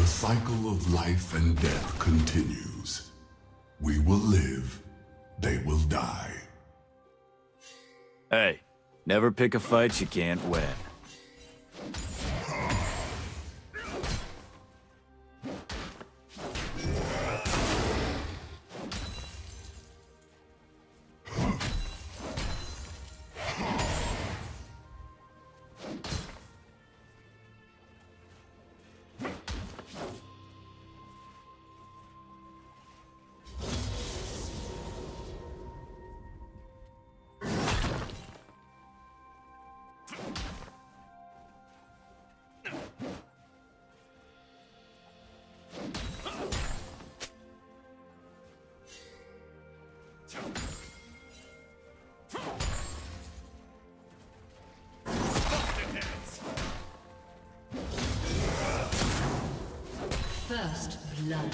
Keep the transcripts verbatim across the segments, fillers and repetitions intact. The cycle of life and death continues. We will live, they will die. Hey, never pick a fight you can't win. First blood.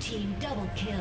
Team double kill.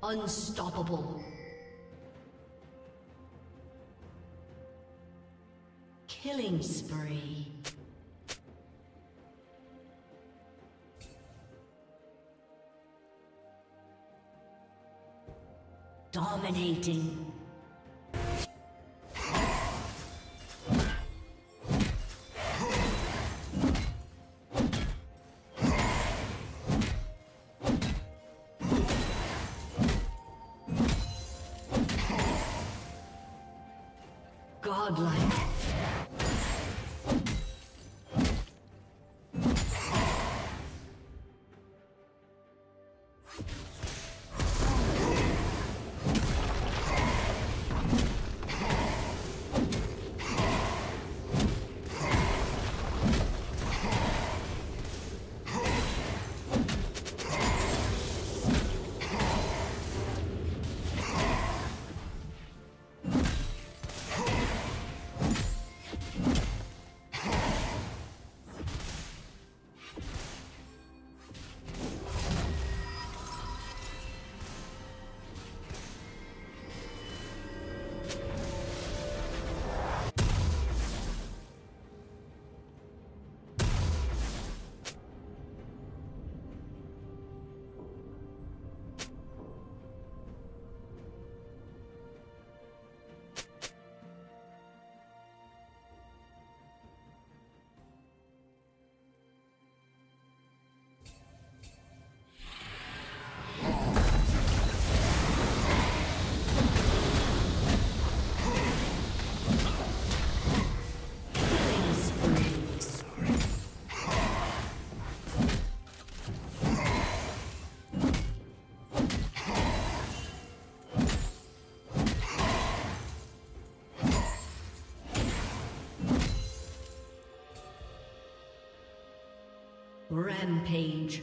Unstoppable. Killing spree. Dominating. Godlike. Rampage.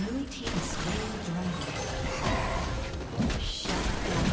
Blue team's slain dragon. Shut down.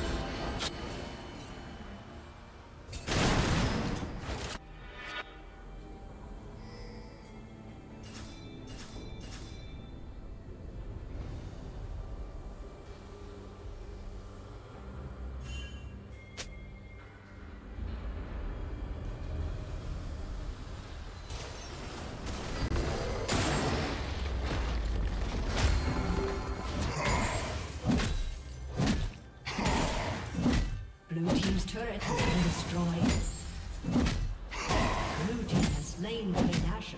Turret has been destroyed. Blue team has slain the Asher.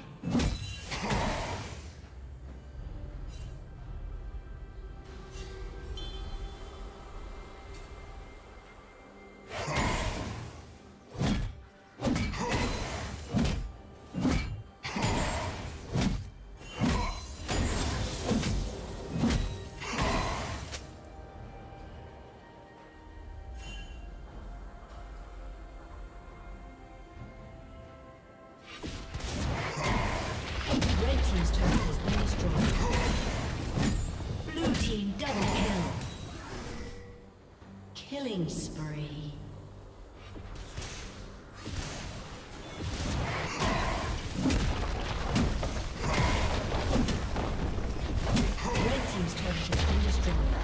Killing spree. Red team's turret has been destroyed.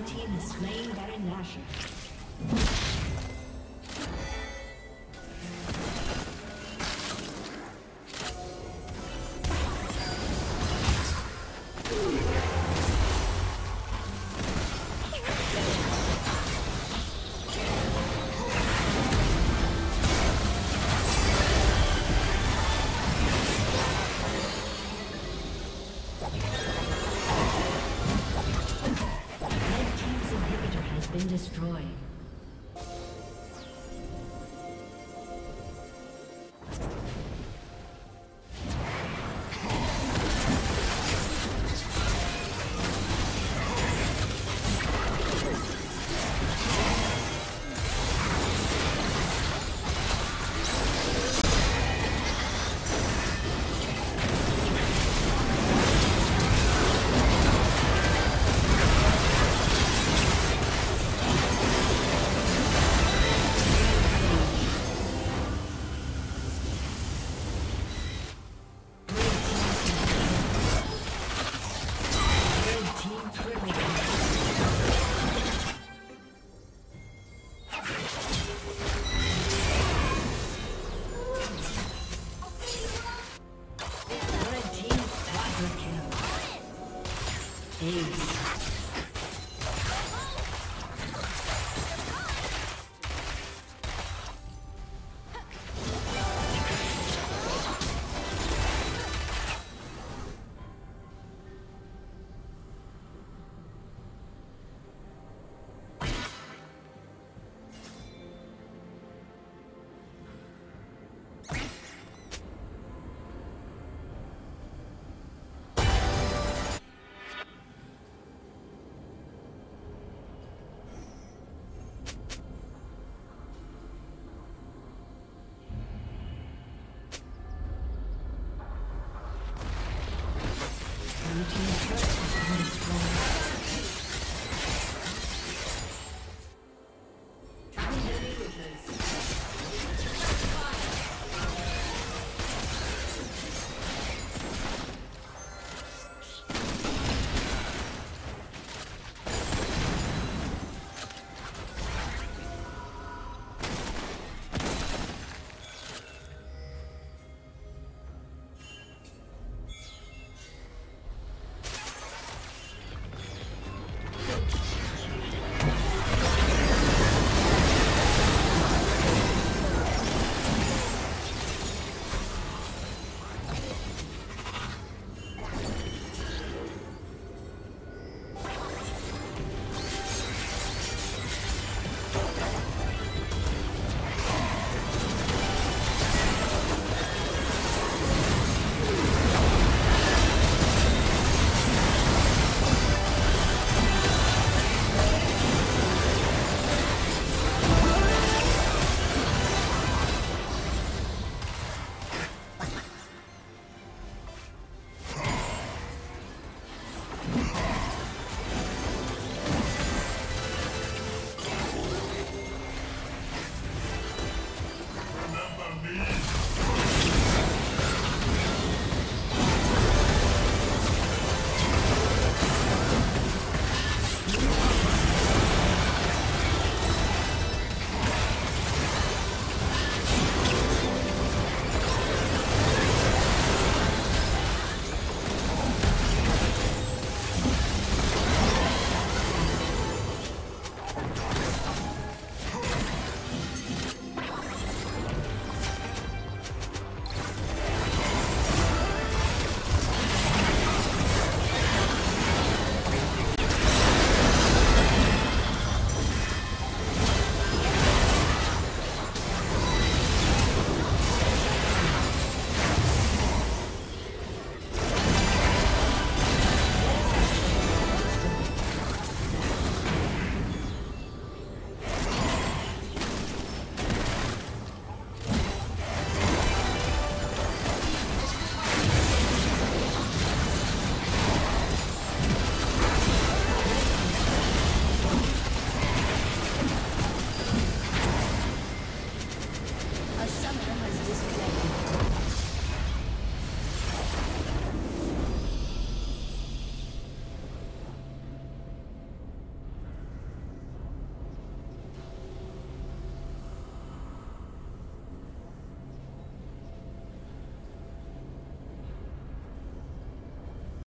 Red team is slain Baron Nashor. Destroyed.